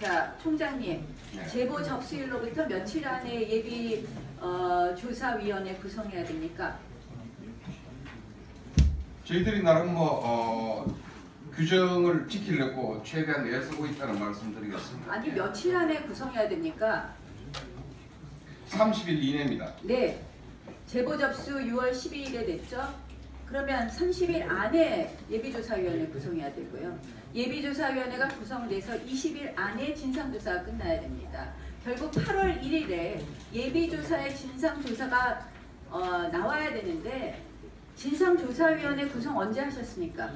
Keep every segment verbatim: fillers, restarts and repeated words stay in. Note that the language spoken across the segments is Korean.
자, 총장님, 제보 접수일로부터 며칠 안에 예비 어, 조사위원회 구성해야 됩니까? 저희들이 나름 뭐 어, 규정을 지키려고 최대한 애쓰고 있다는 말씀드리겠습니다. 아니, 며칠 안에 구성해야 됩니까? 삼십 일 이내입니다. 네, 제보 접수 유월 십이일에 됐죠? 그러면 삼십 일 안에 예비조사위원회 구성해야 되고요. 예비조사위원회가 구성돼서 이십 일 안에 진상조사가 끝나야 됩니다. 결국 팔월 일일에 예비조사의 진상조사가 어, 나와야 되는데, 진상조사위원회 구성 언제 하셨습니까?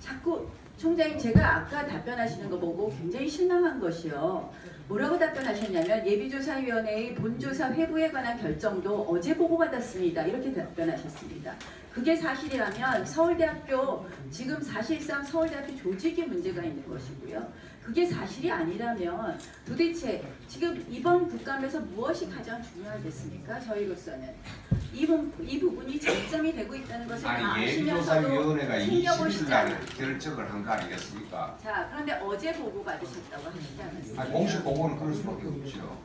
자꾸 총장님, 제가 아까 답변하시는 거 보고 굉장히 실망한 것이요. 뭐라고 답변하셨냐면 예비조사위원회의 본조사 회부에 관한 결정도 어제 보고받았습니다. 이렇게 답변하셨습니다. 그게 사실이라면 서울대학교, 지금 사실상 서울대학교 조직이 문제가 있는 것이고요. 그게 사실이 아니라면 도대체 지금 이번 국감에서 무엇이 가장 중요하겠습니까? 저희로서는. 이, 부, 이 부분이 쟁점이 되고 있다는 것을 아니, 다 아시면서도 챙겨보시지 않습니까? 결정을 한 거 아니겠습니까? 자, 그런데 어제 보고 받으셨다고 하시지 않았습니까? 아니, 공식 보고는 그럴 수밖에 없죠.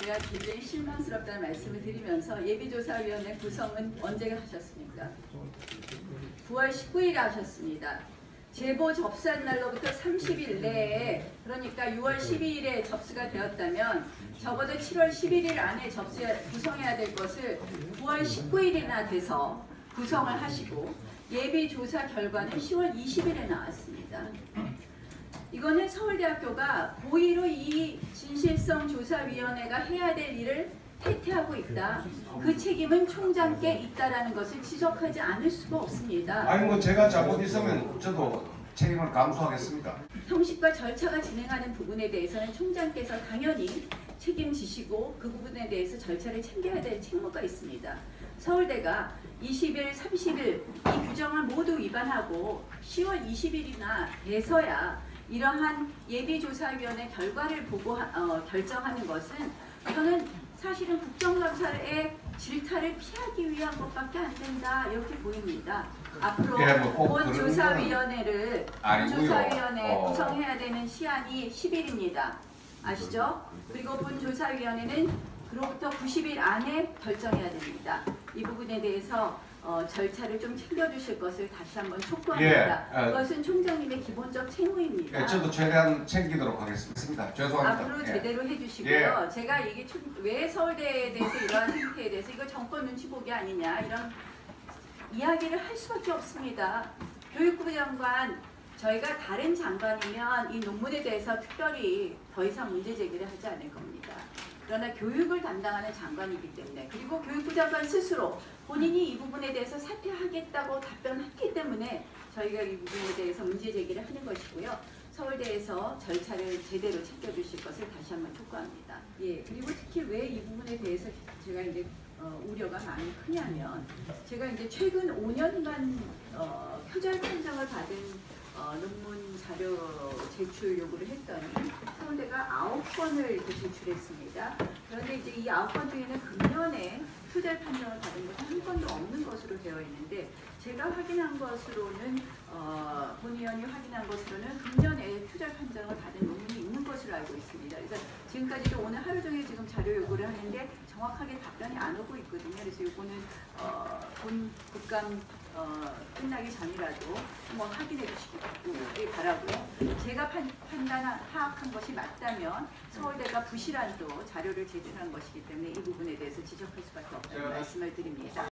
제가 굉장히 실망스럽다는 말씀을 드리면서 예비조사위원회 구성은 언제 하셨습니까? 구월 십구일에 하셨습니다. 제보 접수한 날로부터 삼십 일 내에, 그러니까 유월 십이일에 접수가 되었다면 적어도 칠월 십일일 안에 접수 구성해야 될 것을 구월 십구일이나 돼서 구성을 하시고, 예비조사 결과는 시월 이십일에 나왔습니다. 이거는 서울대학교가 고의로 이 진실성조사위원회가 해야 될 일을 해태하고 있다. 그 책임은 총장께 있다라는 것을 지적하지 않을 수가 없습니다. 아니, 뭐 제가 잘못 있으면 저도 책임을 감수하겠습니다. 형식과 절차가 진행하는 부분에 대해서는 총장께서 당연히 책임지시고, 그 부분에 대해서 절차를 챙겨야 될 책무가 있습니다. 서울대가 이십 일, 삼십 일 이 규정을 모두 위반하고 시월 이십일이나 돼서야 이러한 예비조사위원회 결과를 보고 어, 결정하는 것은, 이거는 사실은 국정감사의 질타를 피하기 위한 것밖에 안 된다, 이렇게 보입니다. 앞으로 네, 뭐 본조사위원회를 본조사위원회 어. 구성해야 되는 시한이 십 일입니다. 아시죠? 그리고 본조사위원회는 그로부터 구십 일 안에 결정해야 됩니다. 이 부분에 대해서 어, 절차를 좀 챙겨주실 것을 다시 한번 촉구합니다. 예, 어, 그것은 총장님의 기본적 책무입니다. 예, 저도 최대한 챙기도록 하겠습니다. 죄송합니다. 앞으로 예. 제대로 해주시고요. 예. 제가 이게 왜 서울대에 대해서 이러한 행태에 대해서 이거 정권 눈치 보기 아니냐, 이런 이야기를 할 수밖에 없습니다. 교육부 장관, 저희가 다른 장관이면 이 논문에 대해서 특별히 더 이상 문제 제기를 하지 않을 겁니다. 그러나 교육을 담당하는 장관이기 때문에, 그리고 교육부 장관 스스로 본인이 이 부분에 대해서 사퇴하겠다고 답변했기 때문에 저희가 이 부분에 대해서 문제 제기를 하는 것이고요. 서울대에서 절차를 제대로 챙겨주실 것을 다시 한번 촉구합니다. 예, 그리고 특히 왜 이 부분에 대해서 제가 이제 어, 우려가 많이 크냐면, 제가 이제 최근 오 년간 어, 표절 판정을 받은 어, 논문 자료 제출 요구를 했더니 서울대가 아홉 건을 이렇게 제출했습니다. 그런데 이제 이 아홉 건 중에는 금년에 투자 판정을 받은 것은 한 건도 없는 것으로 되어 있는데, 제가 확인한 것으로는 어, 본 의원이 확인한 것으로는 금년에 투자 판정을 받은 논문이 있는 것으로 알고 있습니다. 그래서 지금까지도 오늘 하루 종일 지금 자료 요구를 하는데 정확하게 답변이 안 오고 있거든요. 그래서 이거는 어, 본 국감 어, 끝나기 전이라도 한번 확인해 주시기 바라고요. 제가 판, 판단, 파악한 것이 맞다면 서울대가 부실한 또 자료를 제출한 것이기 때문에 이 부분에 대해서 지적할 수밖에 없다는 말씀을 드립니다.